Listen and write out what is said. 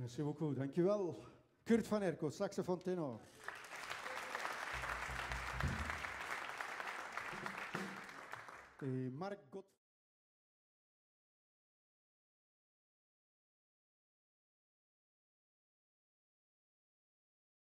Merci beaucoup, dankjewel. Kurt van Erko, saxofoon tenor. Mark Godfrey.